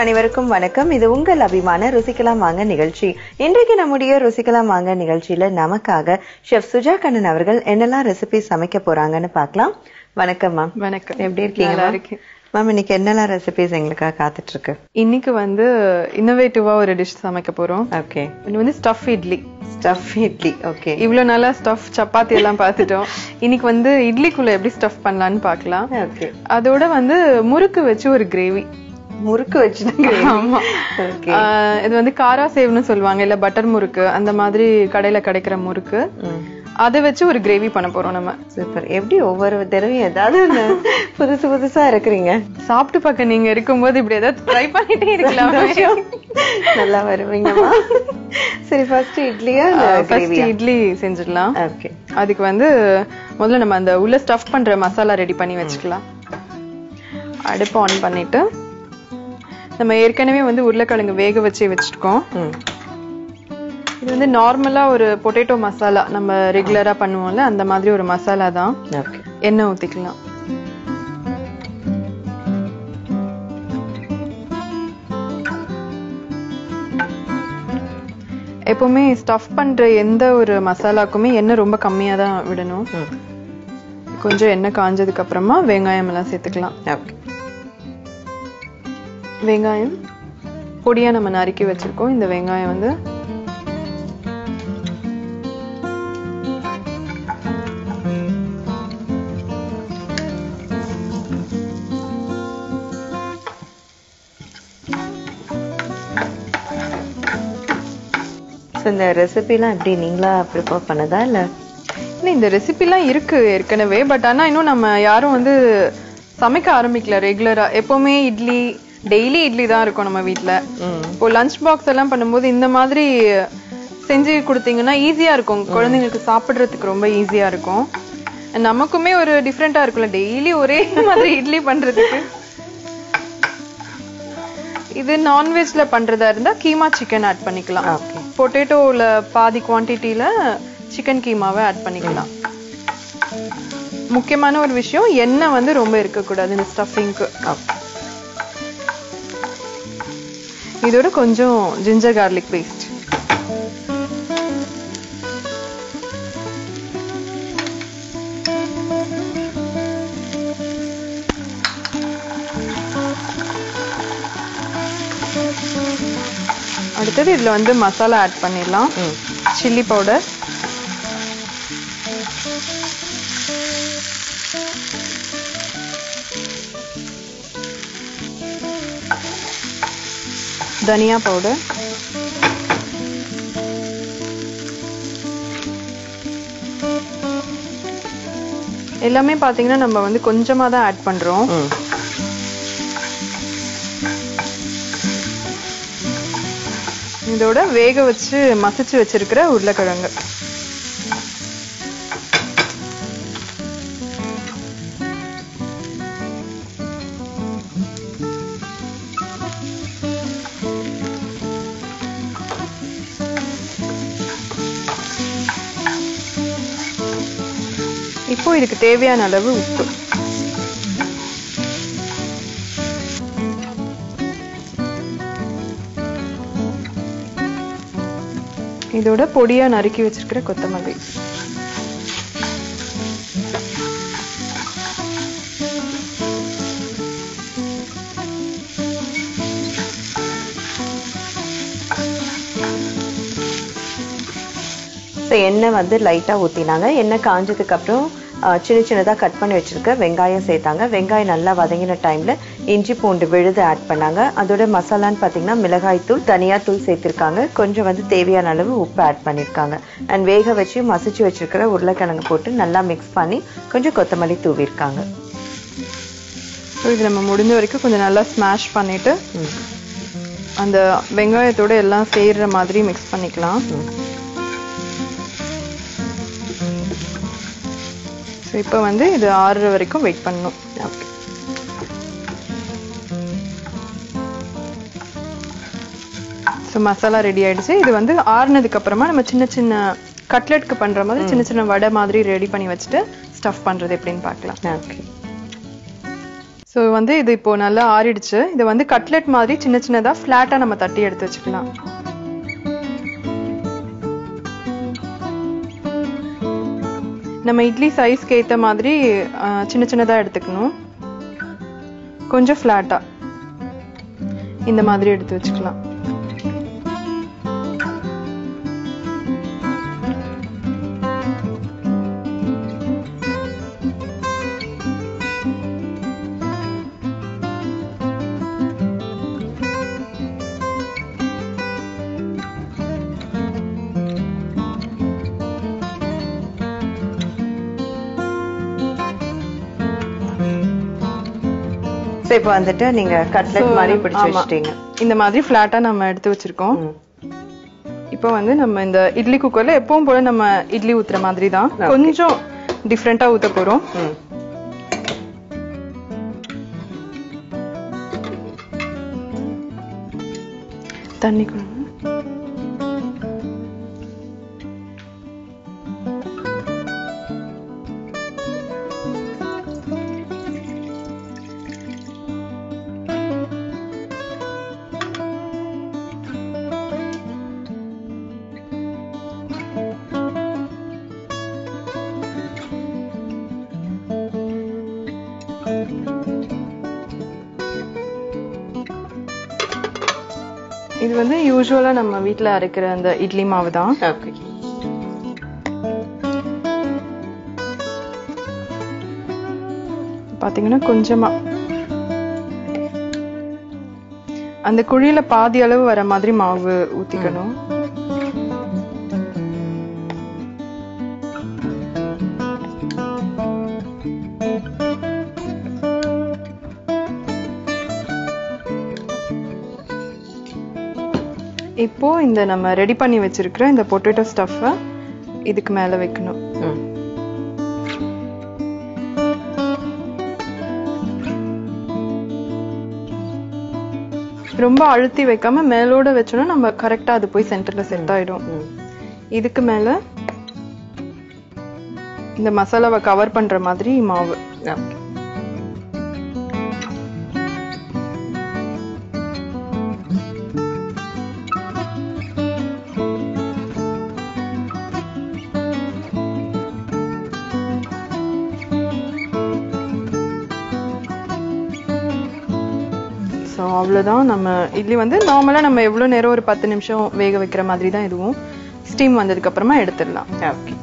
அனைவருக்கும் வணக்கம். இது உங்கள் அபிமான ருசிக்கலாம் வாங்க நிகழ்ச்சி. இன்றைக்கு நம்முடைய ருசிக்கலாம் வாங்க நிகழ்ச்சியில நமக்காக செஃப் சுஜா கண்ணன் அவர்கள் என்னெல்லாம் ரெசிபி சமைக்க போறாங்கன்னு பார்க்கலாம். வணக்கம் மேம். வணக்கம், எப்படி இருக்கீங்க? மேம், இன்னைக்கு என்னெல்லாம் ரெசிபிஸ் எங்களுக்காக காத்துட்டு இருக்கு? இன்னைக்கு வந்து இன்னோவேட்டிவா ஒரு டிஷ் சமைக்க போறோம். ஓகே, இது வந்து stuff idli. Stuff idli, okay. இவ்ளோ நாளா ஸ்டஃப் சப்பாத்தி எல்லாம் பார்த்துட்டோம். இன்னைக்கு வந்து இட்லிக்குள்ள எப்படி ஸ்டஃப் பண்ணலாம்னு பார்க்கலாம். ஓகே, அதோட வந்து முறுக்கு வச்சு ஒரு கிரேவி. முறுக்கு வச்சுட்டாங்க. ஆமா, இது வந்து காரா சேவ்னு சொல்லுவாங்க, இல்ல பட்டர் முறுக்கு, அந்த மாதிரி கடையில கிடைக்கிற முறுக்கு. அதை வச்சு ஒரு கிரேவி பண்ண போறோம் நம்ம. சூப்பர். எப்படி ஒவ்வொரு தடவையும் ஏதாவது புதுசு புதுசா இருக்கிறீங்க? சாப்பிட்டு பார்க்க நீங்க இருக்கும்போது இப்படி ஏதாவது ட்ரை பண்ணிட்டே இருக்கலாம், நல்லா வருவீங்கம்மா. சரி, ஃபர்ஸ்ட் இட்லியா? ஃபர்ஸ்ட் இட்லி செஞ்சிடலாம். ஓகே, அதுக்கு வந்து முதல்ல நம்ம அந்த உள்ள ஸ்டஃப் பண்ற மசாலா ரெடி பண்ணி வச்சுக்கலாம். அடுப்பு ஆன் பண்ணிட்டு நம்ம ஏற்கனவே வந்து உருளைக்கிழங்கு வேக வச்சுருக்கோம். இது வந்து நார்மலா ஒரு பொட்டேட்டோ மசாலா நம்ம ரெகுலரா பண்ணுவோம்ல, அந்த மாதிரி ஒரு மசாலா தான். எண்ணெய் ஊத்திக்கலாம். எப்பவுமே ஸ்டஃப் பண்ற எந்த ஒரு மசாலாக்குமே எண்ணெய் ரொம்ப கம்மியா தான் விடணும். கொஞ்சம் எண்ணெய் காஞ்சதுக்கு அப்புறமா வெங்காயம் எல்லாம் சேர்த்துக்கலாம். வெங்காயம் பொடியா நம்ம நறுக்கி வச்சிருக்கோம். இந்த வெங்காயம் வந்து இந்த ரெசிபிலாம் எப்படி நீங்களா ப்ரிப்பேர் பண்ணதா? இல்ல இல்ல, இந்த ரெசிபிலாம் இருக்கு ஏற்கனவே, பட் ஆனா இன்னும் நம்ம யாரும் வந்து சமைக்க ஆரம்பிக்கல ரெகுலரா. எப்பவுமே இட்லி, டெய்லி இட்லி தான் இருக்கும் நம்ம வீட்டுல. இப்போ லஞ்ச் பாக்ஸ் எல்லாம் பண்ணும்போது இந்த மாதிரி செஞ்சு கொடுத்தீங்கன்னா ஈஸியா இருக்கும், குழந்தைங்களுக்கு சாப்பிடுறதுக்கு ரொம்ப ஈஸியா இருக்கும். நமக்குமே ஒரு டிஃப்ரெண்டா இருக்கும்ல டெய்லி ஒரே மாதிரி இட்லி பண்றதுக்கு. இது நான்வெஜ்ல பண்றதா இருந்தா கீமா சிக்கன் ஆட் பண்ணிக்கலாம். பொட்டேட்டோல பாதி குவான்டிட்டியில சிக்கன் கீமாவை ஆட் பண்ணிக்கலாம். முக்கியமான ஒரு விஷயம், எண்ணெய் வந்து ரொம்ப இருக்கக்கூடாது இந்த ஸ்டஃபிங்க்கு. இதோட கொஞ்சம் ஜிஞ்சர் கார்லிக் பேஸ்ட். அடுத்தது இதுல வந்து மசாலா ஆட் பண்ணிடலாம். சில்லி பவுடர், தனியா பவுடர், எல்லாமே பாத்தீங்கன்னா நம்ம வந்து கொஞ்சமா தான் ஆட் பண்றோம். இதோட வேக வச்சு மசிச்சு வச்சிருக்கிற உருளைக்கிழங்கு, இப்போ இதுக்கு தேவையான அளவு உப்பு. இதோட பொடியா நறுக்கி வச்சிருக்கிற கொத்தமல்லி. எண்ணெய் வந்து லைட்டா ஊத்தினாங்க. எண்ணெய் காஞ்சதுக்கு அப்புறம் சின்ன சின்னதா கட் பண்ணி வச்சிருக்க வெங்காயம் சேர்த்தாங்க. வெங்காயம் நல்லா வதங்கின டைம்ல இஞ்சி பூண்டு விழுது ஆட் பண்ணாங்க. அதோட மசாலான்னு பார்த்தீங்கன்னா மிளகாய் தூள், தனியா தூள் சேர்த்திருக்காங்க. கொஞ்சம் வந்து தேவையான அளவு உப்பு ஆட் பண்ணியிருக்காங்க. அண்ட் வேக வச்சு மசிச்சு வச்சிருக்கிற உருளைக்கிழங்கு போட்டு நல்லா மிக்ஸ் பண்ணி கொஞ்சம் கொத்தமல்லி தூவிருக்காங்க. இது நம்ம முடிஞ்ச வரைக்கும் கொஞ்சம் நல்லா ஸ்மாஷ் பண்ணிட்டு அந்த வெங்காயத்தோட எல்லாம் சேர்ற மாதிரி மிக்ஸ் பண்ணிக்கலாம். இப்ப வந்து இது ஆறுற வரைக்கும் வெயிட் பண்ணணும். ஸோ மசாலா ரெடி ஆயிடுச்சு. இது வந்து ஆறுனதுக்கு அப்புறமா நம்ம சின்ன சின்ன கட்லெட்க்கு பண்ற மாதிரி சின்ன சின்ன வடை மாதிரி ரெடி பண்ணி வச்சுட்டு ஸ்டஃப் பண்றது எப்படின்னு பார்க்கலாம். So, this is the cutlet. This is the cutlet. This is the flat. Idli size is flat. This is flat. So, you can cut the cutlet. This is flat. Now, we will cut idli cooker. We will cut idli cooker. We will cut different. This is usual in our house, idli maavu. Okay. பாத்தீங்கன்னா கொஞ்சமா அந்த குழியில பாதி அளவு வர மாதிரி மாவு ஊத்திக்கணும். இப்போ இந்த நம்ம ரெடி பண்ணி வச்சிருக்கிற இந்த potato stuff இதுக்கு மேல வைக்கணும். ரொம்ப அழுத்தி வைக்காம மேலோட வெச்சோம்னா நம்ம கரெக்ட்டா அது போய் சென்டர்ல செட் ஆயிடும். இதுக்கு மேல இந்த மசாலாவை கவர் பண்ற மாதிரி மாவு. So, அவ்வளவுதான் நம்ம இட்லி நார்மலா நம்ம எவ்வளவு நேரம் ஒரு 10 நிமிஷம் வேக வைக்கிற மாதிரி தான் இதுவும் ஸ்டீம் வந்ததுக்கு அப்புறமா எடுத்துறலாம். ஓகே.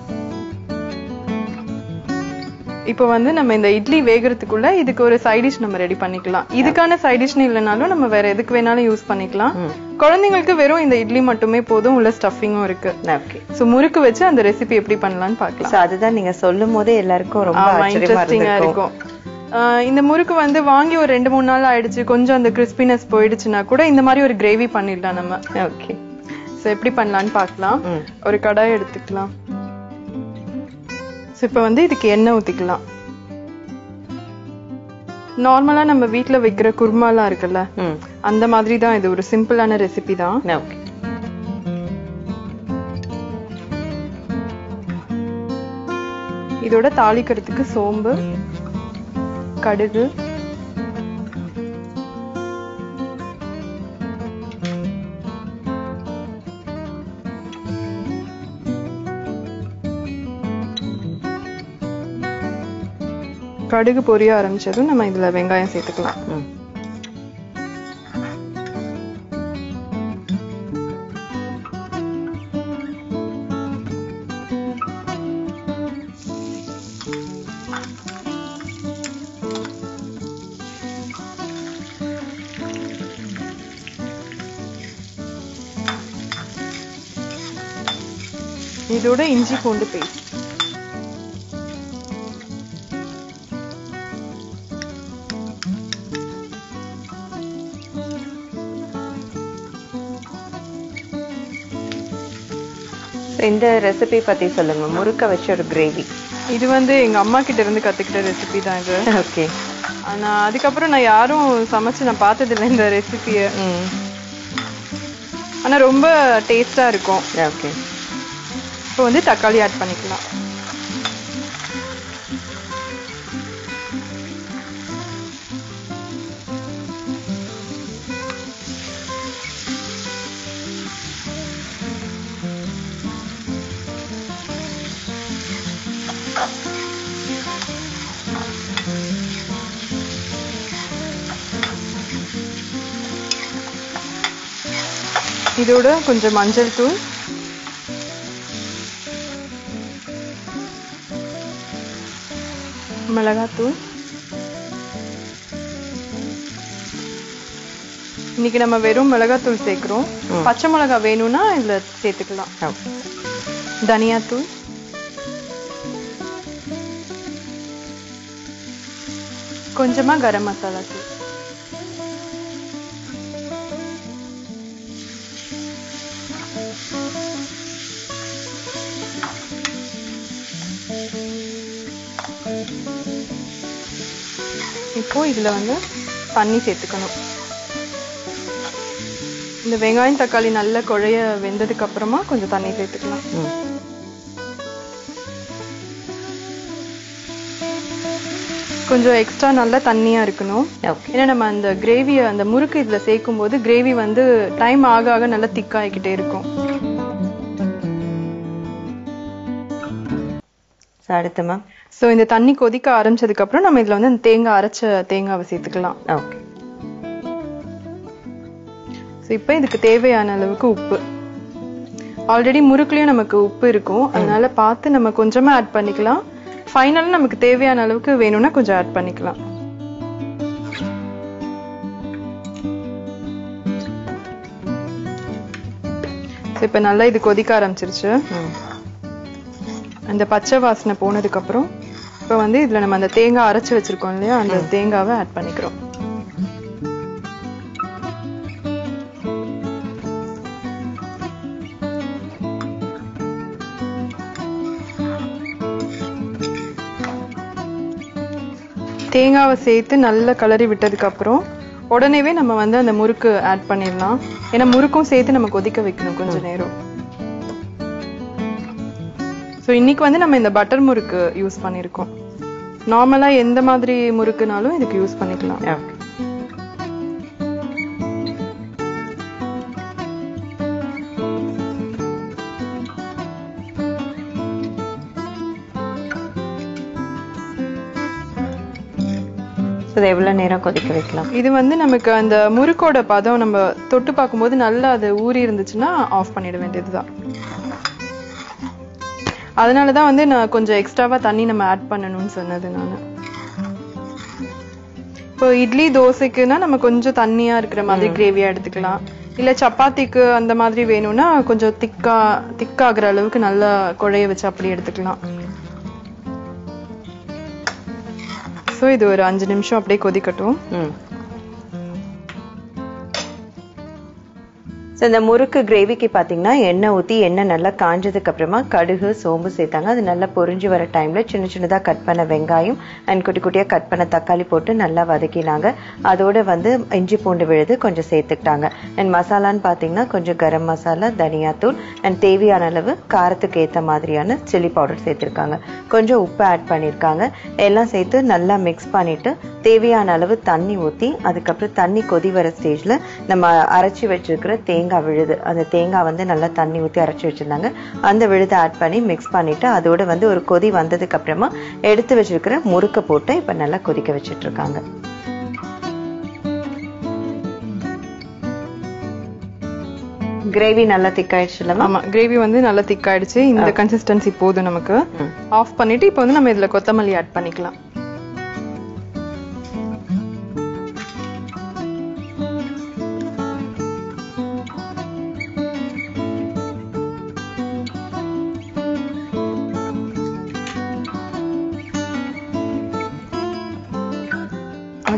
இப்போ நம்ம இந்த இட்லி வேகிறதுக்குள்ள இதுக்கு ஒரு சைடு டிஷ் நம்ம ரெடி பண்ணிக்கலாம். இதுக்கான சைடு டிஷ் இல்லனாலும் நம்ம வேற எதுக்கு வேணாலும் யூஸ் பண்ணிக்கலாம். குழந்தைகளுக்கு வெறும் இந்த இட்லி மட்டுமே போதும், உள்ள ஸ்டஃப்பிங்கும் இருக்கு. ஓகே. சோ முறுக்கு வெச்சு அந்த ரெசிபி எப்படி பண்ணலாம்னு பார்க்கலாம். சோ அதுதான் நீங்க சொல்லும்போதே எல்லாருக்கும் ரொம்ப ஆச்சரியமா இருக்கும். இந்த முறுக்கு வாங்கி ஒரு 2-3 நாள் ஆயிடுச்சு, கொஞ்சம் அந்த கிறிஸ்பினஸ் போயிடுச்சுனா கூட இந்த மாதிரி ஒரு கிரேவி பண்ணிடலாம் நம்ம. ஓகே. சோ எப்படி பண்ணலாம்னு பார்க்கலாம். ஒரு கடாய் எடுத்துக்கலாம். சோ இப்போ இதுக்கு எண்ணெய் ஊத்திக்கலாம். நார்மலா நம்ம வீட்ல வைக்கிற குர்மாலாம் இருக்குல்ல, அந்த மாதிரி தான் இது, ஒரு சிம்பிளான ரெசிபி தான். ஓகே. இதோட தாளிக்கிறதுக்கு சோம்பு, கடுகு, பொரிய ஆரம்பிச்சதும் நம்ம இதுல வெங்காயம் சேர்த்துக்கலாம். இதோட இஞ்சி பூண்டு பேஸ்ட். இந்த ரெசிபி பத்தி சொல்லுங்க, முறுக்க வச்ச ஒரு கிரேவி. இது எங்க அம்மா கிட்ட இருந்து கத்துக்கிட்ட ரெசிபி தான் இது. ஓகே. ஆனா அதுக்கப்புறம் நான் யாரும் சமைச்சு நான் பார்த்ததில்லை இந்த ரெசிபியை. ஆனா ரொம்ப டேஸ்டா இருக்கும். ஓகே. இப்போ தக்காளி ஆட் பண்ணிக்கலாம். இதோட கொஞ்சம் மஞ்சள் தூள் மிளகாய்த்தூள் இன்னைக்கு நம்ம வெறும் மிளகாய்த்தூள் சேக்கிறோம் பச்சை மிளகாய் வேணும்னா இத சேர்த்துக்கலாம் தனியா தூள் கொஞ்சமா கரம் மசாலா தூள் இப்போ இதுல வந்து தண்ணி சேர்த்துக்கணும் இந்த வெங்காயம் தக்காளி நல்ல கொழைய வெந்ததுக்கு அப்புறமா கொஞ்சம் தண்ணி சேர்த்துக்கலாம் கொஞ்சம் எக்ஸ்ட்ரா நல்ல தண்ணியா இருக்கணும் ஏன்னா நம்ம அந்த கிரேவி அந்த முறுக்கு இதல சேக்கும்போது கிரேவி வந்து டைம் ஆக ஆக நல்ல திக் ஆகிட்டே இருக்கும் சாரிதமா சோ இந்த தண்ணி கொதிக்க ஆரம்பிச்சதுக்கு அப்புறம் நம்ம இதல வந்து தேங்காய் அரைச்ச தேங்காய் சேர்த்துக்கலாம் ஓகே சோ இப்போ இதுக்கு தேவையான அளவுக்கு உப்பு ஆல்ரெடி முறுக்குலயே நமக்கு உப்பு இருக்கும் அதனால பார்த்து நம்ம கொஞ்சமா ஆட் பண்ணிக்கலாம் Finally, நமக்கு தேவையான அளவுக்கு வேணும்னா கொஞ்சம் ஆட் பண்ணிக்கலாம். இப்போ நல்லா இது கொதிக்க ஆரம்பிச்சிருச்சு. அந்த பச்சை வாசனை போனதுக்கு அப்புறம் இப்போ வந்து இதல நம்ம அந்த தேங்காய் அரைச்சு வச்சிருக்கோம் இல்லையா அந்த தேங்காவை ஆட் பண்ணிக்கிறோம். தேங்காவை சேர்த்து நல்ல கலரி விட்டதுக்கு அப்புறம் உடனேவே நம்ம வந்து அந்த முறுக்கு ஆட் பண்ணிரலாம். ஏனா முறுக்கும் சேர்த்து நம்ம கொதிக்க வைக்கணும் கொஞ்ச நேரம். சோ இன்னைக்கு வந்து நம்ம இந்த பட்டர் முறுக்கு யூஸ் பண்ணிருக்கோம். நார்மலா எந்த மாதிரி முறுக்குனாலும் இதுக்கு யூஸ் பண்ணிக்கலாம். இது எவ்வளவு நேரம் கொதிக்க வைக்கலாம் இது வந்து நமக்கு அந்த முறுக்கோட பதம் நம்ம தொட்டு பாக்கும்போது நல்லா அது ஊறி இருந்துச்சுனா ஆஃப் பண்ணிட வேண்டியதுதான் அதனால தான் வந்து நான் கொஞ்சம் எக்ஸ்ட்ராவா தண்ணி நம்ம ஆட் பண்ணனும்னு சொன்னது நான் இப்போ இட்லி தோசைக்குனா நம்ம கொஞ்சம் தண்ணியா இருக்கிற மாதிரி கிரேவியா எடுத்துக்கலாம் இல்ல சப்பாத்திக்கு அந்த மாதிரி வேணும்னா கொஞ்சம் திக்காகிற அளவுக்கு நல்லா குழைய வச்சு அப்படி எடுத்துக்கலாம் So, this is 5 minutes of So, the murukku gravy ki pathina, enna uthi, enna nalla kaanjadhukku appuram, kadugu, sombu seetanga, adu nalla porinju vara time la chinna chinnada cut panna vengayam and kutti kuttiya cut panna thakkali pottu nalla vadakinaanga, adoda vandu inji poondu viludhu konja seethukittaanga and masala nu pathina konja garam masala, dhaniya thool and theviyana alavu kaarathukku etha madriyana chilli powder seethirukanga, konja uppu add pannirukanga, ella seethu nalla mix pannittu தேவையான அளவு தண்ணி ஊத்தி அதுக்கு அப்புறம் தண்ணி கொதி வர ஸ்டேஜ்ல நம்ம அரைச்சு வச்சிருக்கிற தேங்காய் விழுது அந்த தேங்காய் வந்து நல்லா தண்ணி ஊத்தி அரைச்சு வச்சிருந்தாங்க அந்த விழுதை ஆட் பண்ணி மிக்ஸ் பண்ணிட்டு அதோட வந்து ஒரு கொதி வந்ததுக்கு அப்புறமா எடுத்து வச்சிருக்கிற முறுக்கு போட்டு இப்ப நல்லா கொதிக்க வச்சிட்டு இருக்காங்க கிரேவி நல்லா திக் ஆயிடுச்சுல ஆமா கிரேவி வந்து நல்லா திக் ஆயிடுச்சு இந்த கன்சிஸ்டன்சி போதும் நமக்கு ஆஃப் பண்ணிட்டு இப்போ வந்து நம்ம இதல கொத்தமல்லி ஆட் பண்ணிக்கலாம்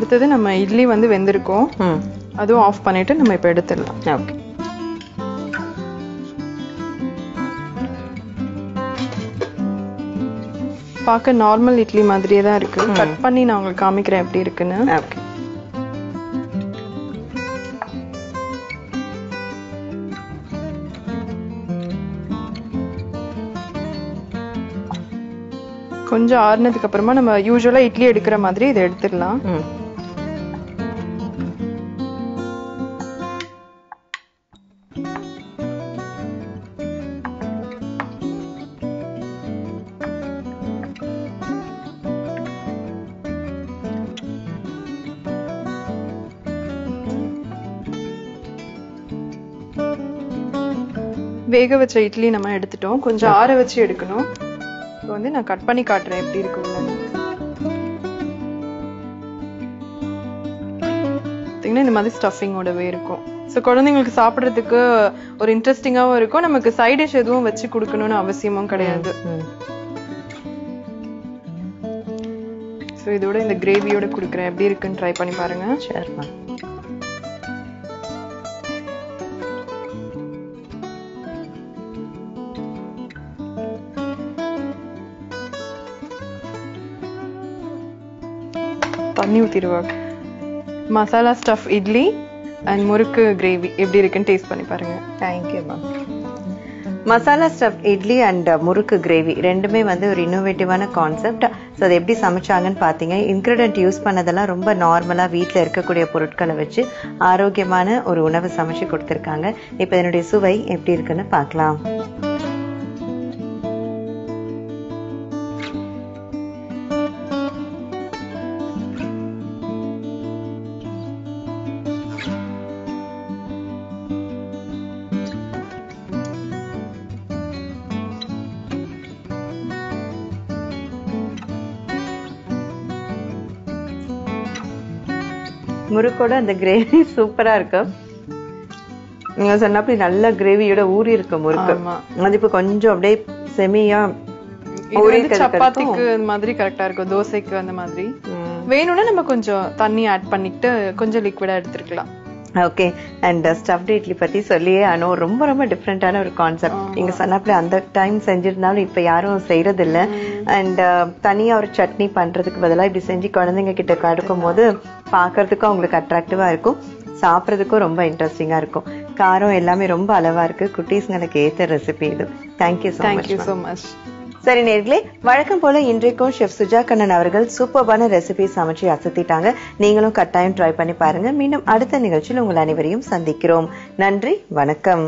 அடுத்து நம்ம இட்லி வந்து வெந்திருக்கும் அதுவும் ஆஃப் பண்ணிட்டு நம்ம இப்ப எடுத்துறலாம் ஓகே பாக்க நார்மல் இட்லி மாதிரியே தான் இருக்கு கட் பண்ணி நான் உங்களுக்கு காமிக்கிறேன் எப்படி இருக்குன்னு ஓகே கொஞ்சம் ஆறுனதுக்கு அப்புறமா நம்ம யூசுவலா இட்லி எடுக்கிற மாதிரி இத எடுத்துறலாம் வேக வச்ச இட்லி நம்ம எடுத்துட்டோம். கொஞ்சம் ஆற வச்சு எடுக்கணும். இப்போ வந்து நான் கட் பண்ணி காட்றேன் எப்படி இருக்குன்னு. திங்னா இந்த மாதிரி ஸ்டஃபிங்கோடவே இருக்கும். சோ குழந்தைகளுக்கு சாப்பிடுறதுக்கு ஒரு இன்ட்ரஸ்டிங்காவும் இருக்கும். நமக்கு சைடு டிஷ் எதுவும் வச்சு கொடுக்கணும்னு அவசியமும் கிடையாது. சோ இதோட இந்த கிரேவியோட குடுக்குறேன். எப்படி இருக்குன்னு ட்ரை பண்ணி பாருங்க. சரிமா. தண்ணி ஊத்திடுவா. Masala stuff idli and murukku gravy எப்படி இருக்குன்னு டேஸ்ட் பண்ணி பாருங்க. Thank you ma'am. Masala stuff idli and murukku gravy ரெண்டுமே வந்து ஒரு இன்னோவேட்டிவான கான்செப்ட். ஸோ அது எப்படி சமைச்சாங்கன்னு பார்த்தீங்க. இன்க்ரீடியன்ட் யூஸ் பண்ணதெல்லாம் ரொம்ப நார்மலாக வீட்டில் இருக்கக்கூடிய பொருட்களை வச்சு ஆரோக்கியமான ஒரு உணவை சமைச்சு கொடுத்துருக்காங்க. இப்போ என்னுடைய சுவை எப்படி இருக்குன்னு பார்க்கலாம். முறுக்கோட அந்த கிரேவி சூப்பரா இருக்கு. நீங்க சொன்னப்படி நல்ல கிரேவியோட ஊறி இருக்கு முறுக்கு. அது இப்ப கொஞ்சம் அப்படியே செமியா ஊறி இருக்கு. சப்பாத்திக்கு அந்த மாதிரி கரெக்ட்டா இருக்கு. தோசைக்கு அந்த மாதிரி வேணும்னா நம்ம கொஞ்சம் தண்ணி ஆட் பண்ணிட்டு கொஞ்சம் லிக்விடா எடுத்துக்கலாம். ஓகே. அண்ட் ஸ்டஃப்ட் இட்லி பத்தி சொல்லியே ஆனோ ரொம்ப ரொம்ப டிஃப்ரெண்டான ஒரு கான்செப்ட். நீங்க சொன்னப்படி அந்த டைம் செஞ்சிருந்தாலும் இப்ப யாரும் செய்யறது இல்லை. அண்ட் தனியா ஒரு சட்னி பண்றதுக்கு பதிலாக இப்படி செஞ்சு குழந்தைங்க கிட்ட கடுக்கும் போது பார்க்கறதுக்கும் அவங்களுக்கு அட்ராக்டிவா இருக்கும், சாப்பிட்றதுக்கும் ரொம்ப இன்ட்ரெஸ்டிங்கா இருக்கும். காரம் எல்லாமே ரொம்ப அளவா இருக்கு. குட்டீஸ்ங்களுக்கு ஏற்ற ரெசிபி இது. Thank you so much. சரி நேர்களே, வழக்கம் போல இன்றைக்கும் ஷெஃப் சுஜா கண்ணன் அவர்கள் சூப்பரான ரெசிபி சமைச்சு அசத்திட்டாங்க. நீங்களும் கட்டாயம் ட்ரை பண்ணி பாருங்க. மீண்டும் அடுத்த நிகழ்ச்சியில் உங்கள் அனைவரையும் சந்திக்கிறோம். நன்றி, வணக்கம்.